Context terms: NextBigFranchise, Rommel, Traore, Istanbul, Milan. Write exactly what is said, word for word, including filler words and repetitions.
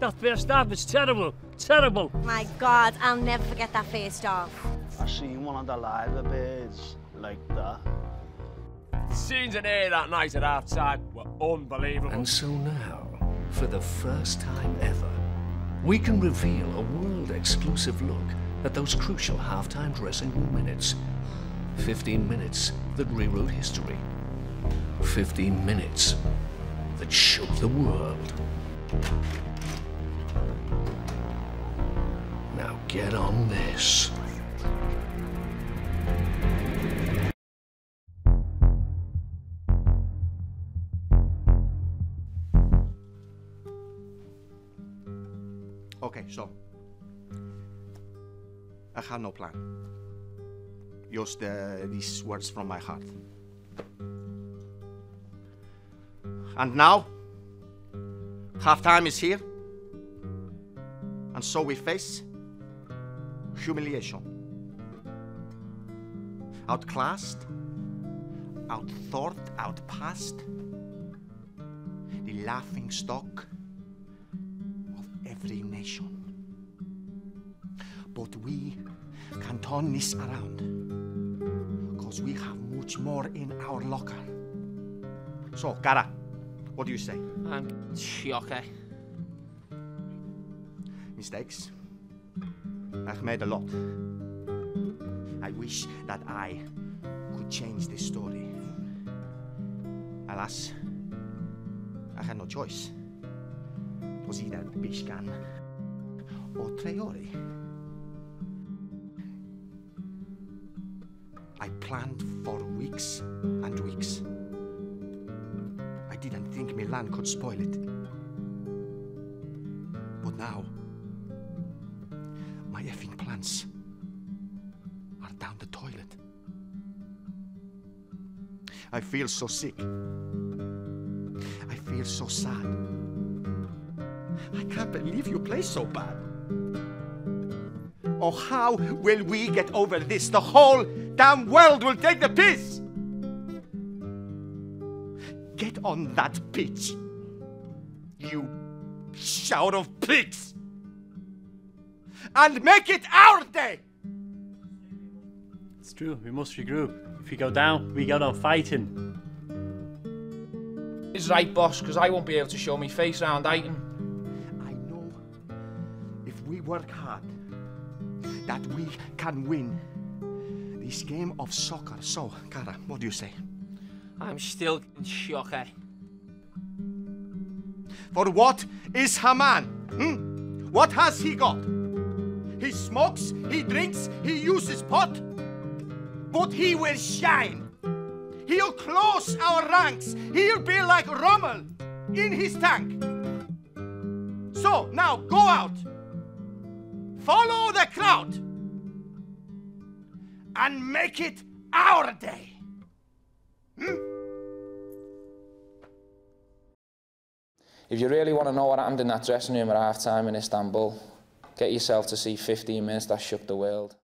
That first half was terrible, terrible. My God, I'll never forget that first half. I've seen one of the liver birds like that. The scenes in here that night at half-time were unbelievable. And so now, for the first time ever, we can reveal a world-exclusive look at those crucial half-time dressing room minutes. Fifteen minutes that rewrote history. Fifteen minutes that shook the world. Now get on this. Okay, so I have no plan. Just uh, these words from my heart. And now, half-time is here, and so we face humiliation. Outclassed, outthought, outpassed, the laughing stock of every nation. But we can turn this around, because we have much more in our locker. So, Gara, what do you say? I'm okay. Mistakes? I've made a lot. I wish that I could change this story. Alas, I had no choice. It was either Bishkan or Traore. I planned for weeks and weeks. I didn't think Milan could spoil it. But now, my effing plans are down the toilet. I feel so sick. I feel so sad. I can't believe you play so bad. Oh, how will we get over this? The whole damn world will take the piss! Get on that pitch, you shout of pigs, and make it our day! It's true, we must regroup. If we go down, we go down fighting. It's right, boss, because I won't be able to show me face round Aiton. I know if we work hard, that we can win this game of soccer. So, Cara, what do you say? I'm still in shock, eh? For what is Haman? Hmm? What has he got? He smokes, he drinks, he uses pot, but he will shine. He'll close our ranks. He'll be like Rommel in his tank. So, now go out. Follow the crowd. And make it our day. Hmm? If you really want to know what happened in that dressing room at half-time in Istanbul, get yourself to see fifteen minutes that shook the world.